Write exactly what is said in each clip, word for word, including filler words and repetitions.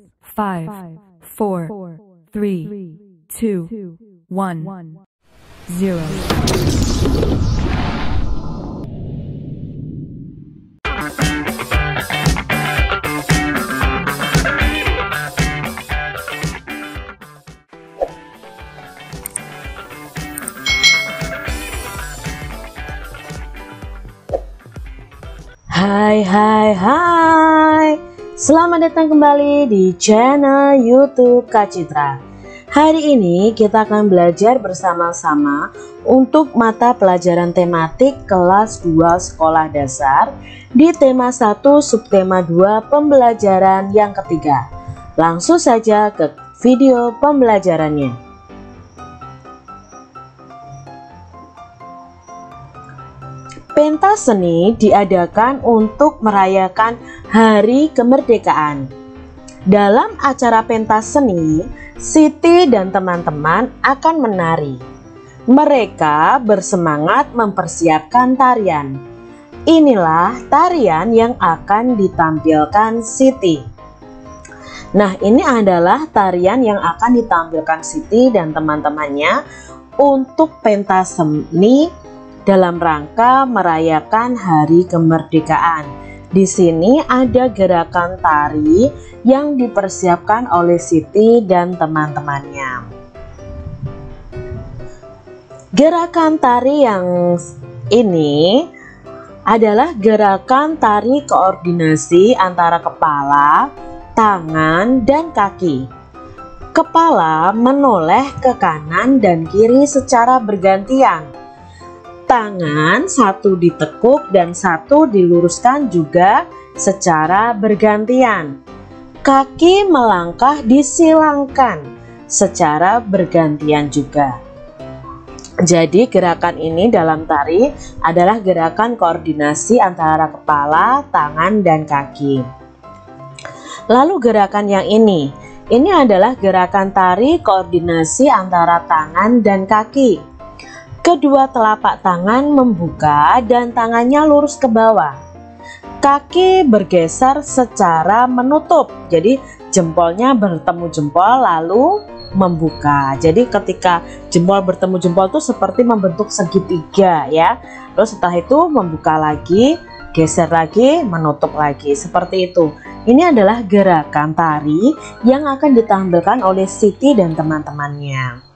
six, five, four, three, two, one, zero. Hai hai hai, selamat datang kembali di channel YouTube Kak Citra. Hari ini kita akan belajar bersama-sama untuk mata pelajaran tematik kelas dua sekolah dasar di tema satu subtema dua pembelajaran yang ketiga. Langsung saja ke video pembelajarannya. Pentas seni diadakan untuk merayakan Hari Kemerdekaan. Dalam acara pentas seni, Siti dan teman-teman akan menari. Mereka bersemangat mempersiapkan tarian. Inilah tarian yang akan ditampilkan Siti. Nah, ini adalah tarian yang akan ditampilkan Siti dan teman-temannya untuk pentas seni dalam rangka merayakan Hari Kemerdekaan. Di sini ada gerakan tari yang dipersiapkan oleh Siti dan teman-temannya. Gerakan tari yang ini adalah gerakan tari koordinasi antara kepala, tangan, dan kaki. Kepala menoleh ke kanan dan kiri secara bergantian. Tangan satu ditekuk dan satu diluruskan juga secara bergantian. Kaki melangkah disilangkan secara bergantian juga. Jadi gerakan ini dalam tari adalah gerakan koordinasi antara kepala, tangan, dan kaki. Lalu gerakan yang ini, ini adalah gerakan tari koordinasi antara tangan dan kaki. Kedua telapak tangan membuka dan tangannya lurus ke bawah. Kaki bergeser secara menutup. Jadi jempolnya bertemu jempol lalu membuka. Jadi ketika jempol bertemu jempol itu seperti membentuk segitiga ya. Terus setelah itu membuka lagi, geser lagi, menutup lagi. Seperti itu. Ini adalah gerakan tari yang akan ditampilkan oleh Siti dan teman-temannya.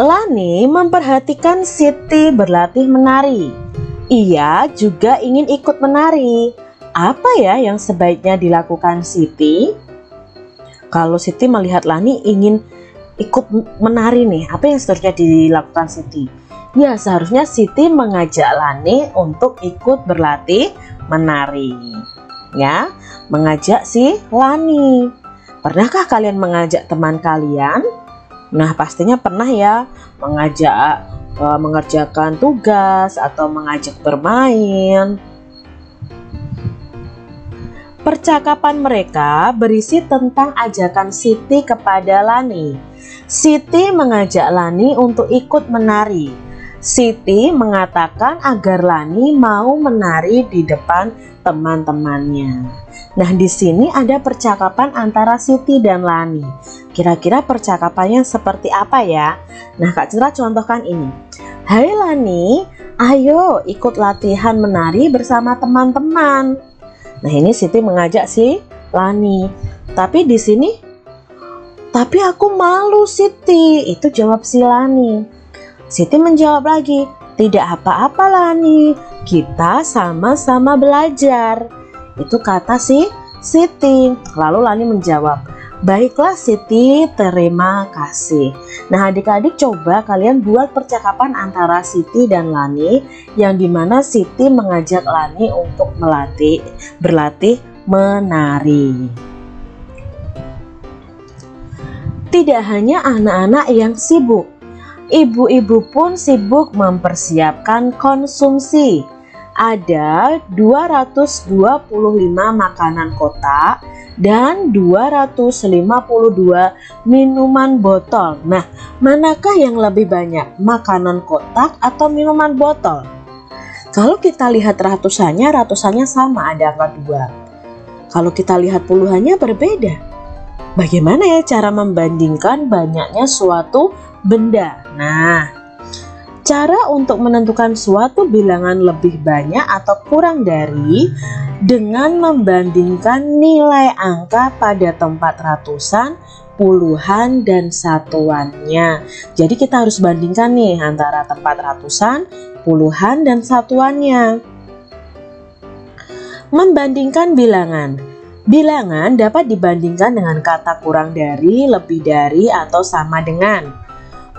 Lani memperhatikan Siti berlatih menari. Ia juga ingin ikut menari. Apa ya yang sebaiknya dilakukan Siti? Kalau Siti melihat Lani ingin ikut menari nih, apa yang seharusnya dilakukan Siti? Ya, seharusnya Siti mengajak Lani untuk ikut berlatih menari. Ya, mengajak si Lani. Pernahkah kalian mengajak teman kalian? Nah, pastinya pernah ya, mengajak e, mengerjakan tugas atau mengajak bermain. Percakapan mereka berisi tentang ajakan Siti kepada Lani. Siti mengajak Lani untuk ikut menari. Siti mengatakan agar Lani mau menari di depan teman-temannya. Nah, di sini ada percakapan antara Siti dan Lani. Kira-kira percakapannya seperti apa ya? Nah, Kak Citra contohkan ini. Hai Lani, ayo ikut latihan menari bersama teman-teman. Nah, ini Siti mengajak si Lani. Tapi di sini, tapi aku malu Siti. Itu jawab si Lani. Siti menjawab lagi, tidak apa-apa Lani, kita sama-sama belajar. Itu kata si Siti. Lalu Lani menjawab, baiklah Siti, terima kasih. Nah, adik-adik coba kalian buat percakapan antara Siti dan Lani yang dimana Siti mengajak Lani untuk melatih, berlatih menari. Tidak hanya anak-anak yang sibuk, ibu-ibu pun sibuk mempersiapkan konsumsi. Ada dua ratus dua puluh lima makanan kotak dan dua ratus lima puluh dua minuman botol. Nah, manakah yang lebih banyak, makanan kotak atau minuman botol? Kalau kita lihat ratusannya, ratusannya sama, ada angka dua. Kalau kita lihat puluhannya berbeda. Bagaimana ya cara membandingkan banyaknya suatu benda? Nah, cara untuk menentukan suatu bilangan lebih banyak atau kurang dari dengan membandingkan nilai angka pada tempat ratusan, puluhan, dan satuannya. Jadi kita harus bandingkan nih antara tempat ratusan, puluhan, dan satuannya. Membandingkan bilangan. Bilangan dapat dibandingkan dengan kata kurang dari, lebih dari, atau sama dengan.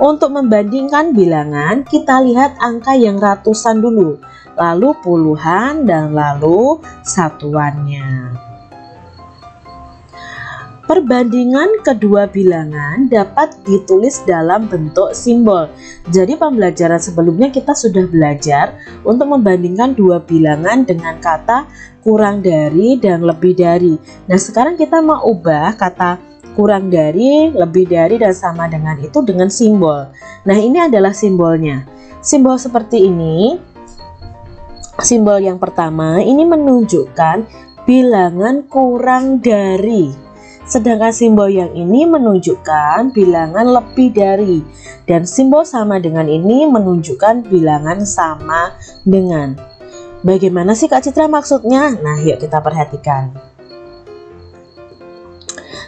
Untuk membandingkan bilangan, kita lihat angka yang ratusan dulu, lalu puluhan, dan lalu satuannya. Perbandingan kedua bilangan dapat ditulis dalam bentuk simbol. Jadi pembelajaran sebelumnya kita sudah belajar untuk membandingkan dua bilangan dengan kata kurang dari dan lebih dari. Nah, sekarang kita mau ubah kata kurang dari, lebih dari, dan sama dengan itu dengan simbol. Nah, ini adalah simbolnya. Simbol seperti ini. Simbol yang pertama ini menunjukkan bilangan kurang dari, sedangkan simbol yang ini menunjukkan bilangan lebih dari, dan simbol sama dengan ini menunjukkan bilangan sama dengan. Bagaimana sih Kak Citra maksudnya? Nah, yuk kita perhatikan.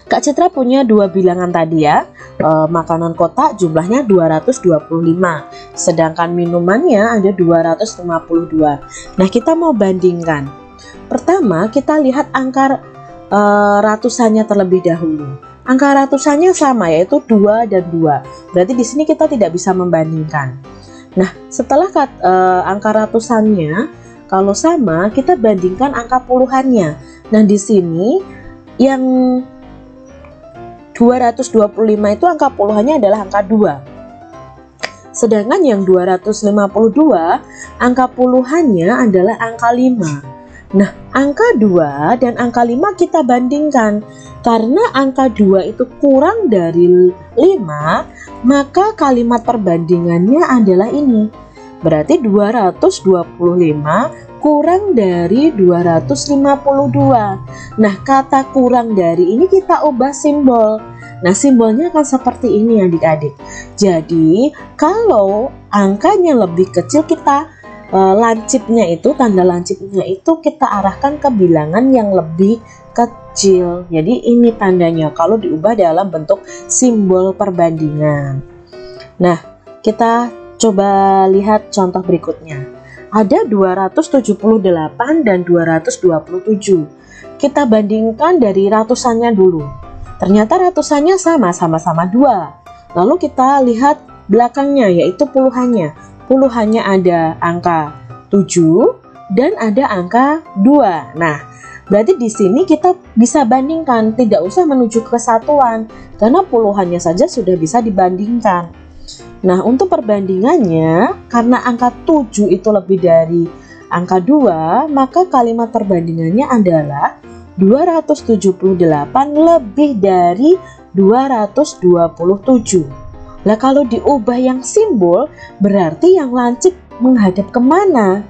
Kak Citra punya dua bilangan tadi ya, e, makanan kotak jumlahnya dua ratus dua puluh lima, sedangkan minumannya ada dua ratus lima puluh dua. Nah, kita mau bandingkan. Pertama, kita lihat angka e, ratusannya terlebih dahulu. Angka ratusannya sama, yaitu dua dan dua. Berarti di sini kita tidak bisa membandingkan. Nah, setelah e, angka ratusannya, kalau sama, kita bandingkan angka puluhannya. Nah, di sini yang dua ratus dua puluh lima itu angka puluhannya adalah angka dua. Sedangkan yang dua ratus lima puluh dua angka puluhannya adalah angka lima. Nah, angka dua dan angka lima kita bandingkan. Karena angka dua itu kurang dari lima, maka kalimat perbandingannya adalah ini. Berarti dua ratus dua puluh lima kurang dari dua ratus lima puluh dua. Nah, kata kurang dari ini kita ubah simbol. Nah, simbolnya akan seperti ini adik-adik. Jadi kalau angkanya lebih kecil, kita e, lancipnya itu, tanda lancipnya itu kita arahkan ke bilangan yang lebih kecil. Jadi ini tandanya kalau diubah dalam bentuk simbol perbandingan. Nah, kita coba lihat contoh berikutnya. Ada dua ratus tujuh puluh delapan dan dua ratus dua puluh tujuh. Kita bandingkan dari ratusannya dulu. Ternyata ratusannya sama, sama-sama dua. Lalu kita lihat belakangnya, yaitu puluhannya. Puluhannya ada angka tujuh dan ada angka dua. Nah, berarti di sini kita bisa bandingkan, tidak usah menuju ke kesatuan, karena puluhannya saja sudah bisa dibandingkan. Nah, untuk perbandingannya, karena angka tujuh itu lebih dari angka dua, maka kalimat perbandingannya adalah dua ratus tujuh puluh delapan lebih dari dua ratus dua puluh tujuh. Nah, kalau diubah yang simbol, berarti yang lancip menghadap kemana?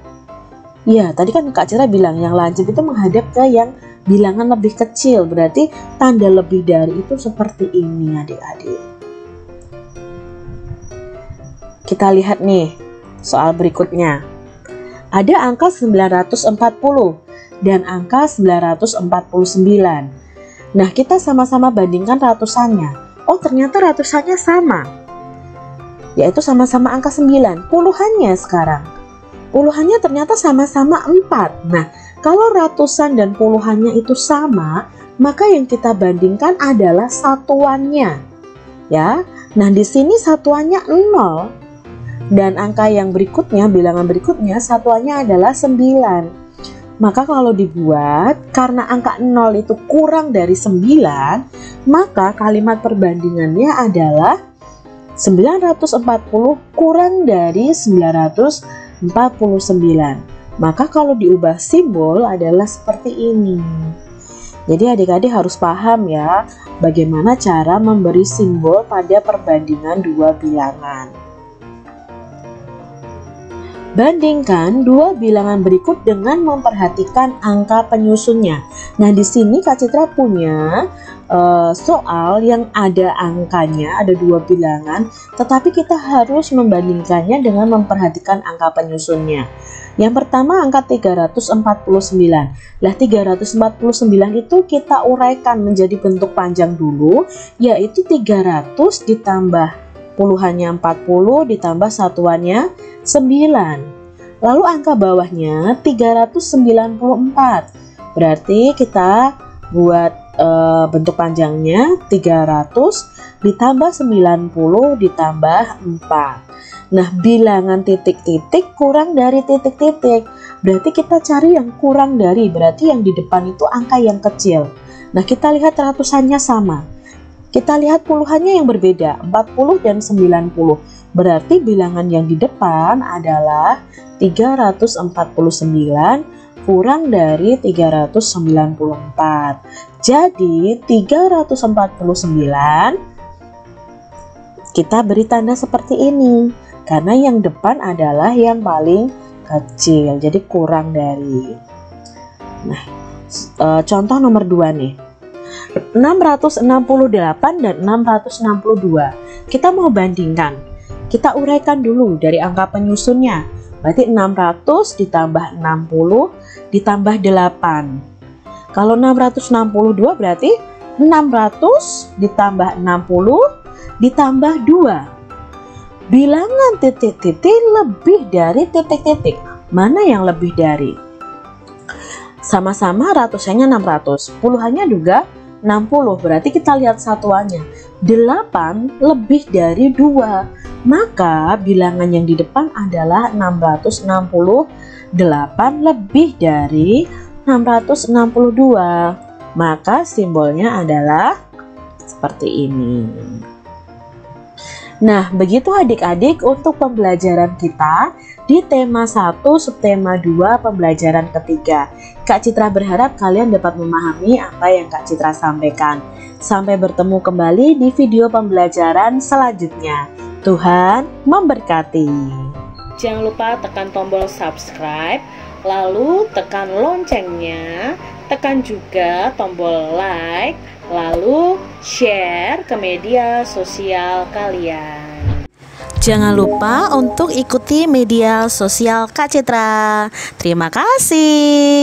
Ya, tadi kan Kak Cira bilang yang lancip itu menghadap ke yang bilangan lebih kecil. Berarti tanda lebih dari itu seperti ini adik-adik. Kita lihat nih soal berikutnya. Ada angka sembilan ratus empat puluh dan angka sembilan ratus empat puluh sembilan. Nah, kita sama-sama bandingkan ratusannya. Oh, ternyata ratusannya sama, yaitu sama-sama angka sembilan. Puluhannya sekarang, puluhannya ternyata sama-sama empat. Nah, kalau ratusan dan puluhannya itu sama, maka yang kita bandingkan adalah satuannya ya. Nah, di sini satuannya nol. Dan angka yang berikutnya, bilangan berikutnya, satuannya adalah sembilan. Maka kalau dibuat, karena angka nol itu kurang dari sembilan, maka kalimat perbandingannya adalah sembilan ratus empat puluh kurang dari sembilan ratus empat puluh sembilan. Maka kalau diubah simbol adalah seperti ini. Jadi adik-adik harus paham ya, bagaimana cara memberi simbol pada perbandingan dua bilangan. Bandingkan dua bilangan berikut dengan memperhatikan angka penyusunnya. Nah, di sini Kak Citra punya uh, soal yang ada angkanya, ada dua bilangan, tetapi kita harus membandingkannya dengan memperhatikan angka penyusunnya. Yang pertama angka tiga ratus empat puluh sembilan. Lah, tiga ratus empat puluh sembilan itu kita uraikan menjadi bentuk panjang dulu, yaitu tiga ratus ditambah puluhannya empat puluh ditambah satuannya sembilan. Lalu angka bawahnya tiga ratus sembilan puluh empat. Berarti kita buat e, bentuk panjangnya tiga ratus ditambah sembilan puluh ditambah empat. Nah, bilangan titik-titik kurang dari titik-titik. Berarti kita cari yang kurang dari, berarti yang di depan itu angka yang kecil. Nah, kita lihat ratusannya sama. Kita lihat puluhannya yang berbeda, empat puluh dan sembilan puluh. Berarti bilangan yang di depan adalah tiga ratus empat puluh sembilan kurang dari tiga ratus sembilan puluh empat. Jadi tiga ratus empat puluh sembilan kita beri tanda seperti ini, karena yang depan adalah yang paling kecil, jadi kurang dari. Nah, contoh nomor dua nih, enam ratus enam puluh delapan dan enam ratus enam puluh dua. Kita mau bandingkan. Kita uraikan dulu dari angka penyusunnya. Berarti enam ratus ditambah enam puluh ditambah delapan. Kalau enam ratus enam puluh dua berarti enam ratus ditambah enam puluh ditambah dua. Bilangan titik-titik lebih dari titik-titik. Mana yang lebih dari? Sama-sama ratusannya enam ratus, puluhannya juga enam puluh. Berarti kita lihat satuannya, delapan lebih dari dua, maka bilangan yang di depan adalah enam ratus enam puluh delapan lebih dari enam ratus enam puluh dua, maka simbolnya adalah seperti ini. Nah, begitu adik-adik untuk pembelajaran kita di tema satu, subtema dua, pembelajaran ketiga. Kak Citra berharap kalian dapat memahami apa yang Kak Citra sampaikan. Sampai bertemu kembali di video pembelajaran selanjutnya. Tuhan memberkati. Jangan lupa tekan tombol subscribe, lalu tekan loncengnya, tekan juga tombol like, lalu share ke media sosial kalian. Jangan lupa untuk ikuti media sosial Kak Citra. Terima kasih.